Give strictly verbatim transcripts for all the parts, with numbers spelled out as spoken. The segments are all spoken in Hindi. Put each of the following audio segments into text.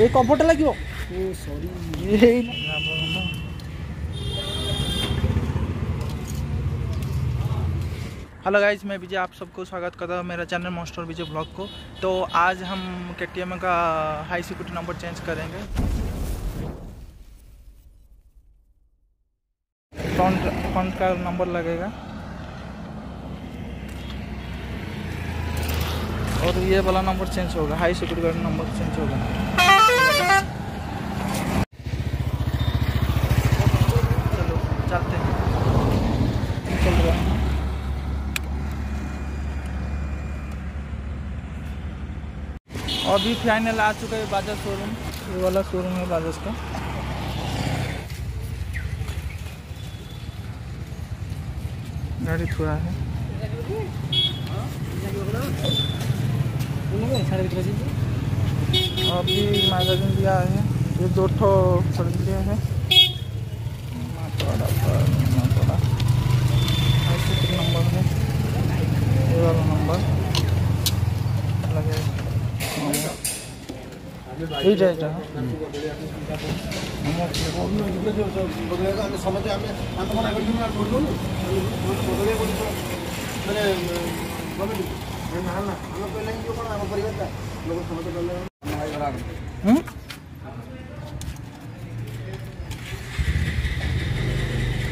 ये कंफर्ट लगे ओ सॉरी ये हेलो गाइज, मैं विजय, आप सबको स्वागत करता हूँ मेरा चैनल मॉन्स्टर विजय ब्लॉग को। तो आज हम केटीएम का हाई सिक्योरिटी नंबर चेंज करेंगे। फ्रंट फ्रंट का नंबर लगेगा और ये वाला नंबर चेंज होगा, हाई सिक्योरिटी का नंबर चेंज होगा। अभी फाइनल आ चुका है बाजाज शोरूम, ये वाला शोरूम है बाजाज का। गाड़ी थोड़ा है अभी मैगजीन दिया है, ये दो ठो दिया है नंबर है, ये वाला नंबर लगेगा।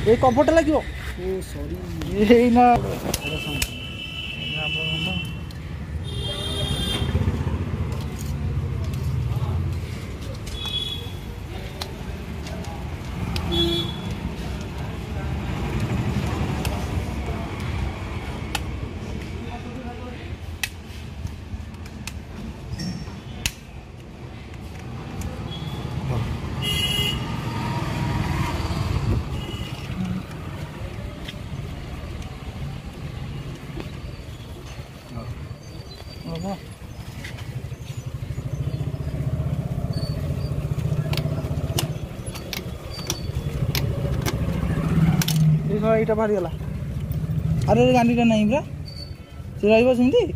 ये कंफर्ट लगे सॉरी ना इटा भारी गला अरे गाड़ी टा नहीं ब्रा चलाइबो सेमती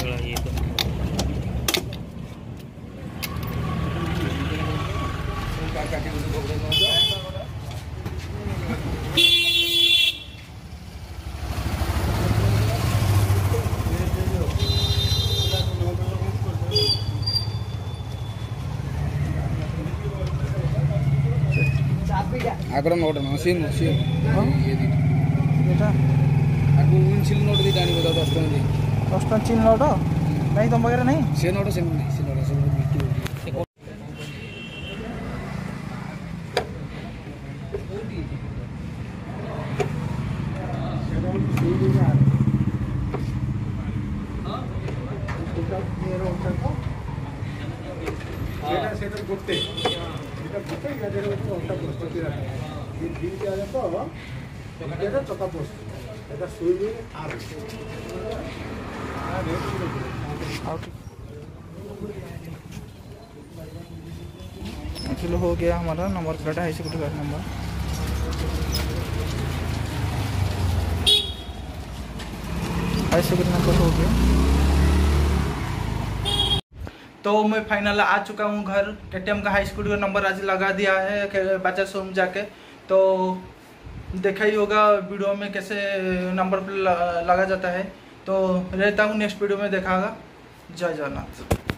चला ये तो कार काटी उसे भोगरे न जाए आकड़ा नोट मशीन मशीन ये दी बेटा आकु विंडशील नोट दी जानी बता दस टन दी दस टन चिल नोट नहीं तुम वगैरह नहीं से नोट से नहीं से नोट से बिक्री होगी से से गुप्ते गुप्ते या देर को उठा पुस्तक रहा ये दिन के आने तो ये चौथा पोस्ट ये सुई भी आ रही। चलो हो गया हमारा नंबर प्लेट हाई सिक्योरिटी का नंबर हाई सिक्योरिटी नंबर हो गया। तो मैं फाइनल आ चुका हूँ घर, केटीएम का हाई स्कूल का नंबर आज लगा दिया है बाजाज शोरूम जाके। तो देखा ही होगा वीडियो में कैसे नंबर लगा जाता है। तो रहता हूँ नेक्स्ट वीडियो में देखागा। जय जगन्नाथ।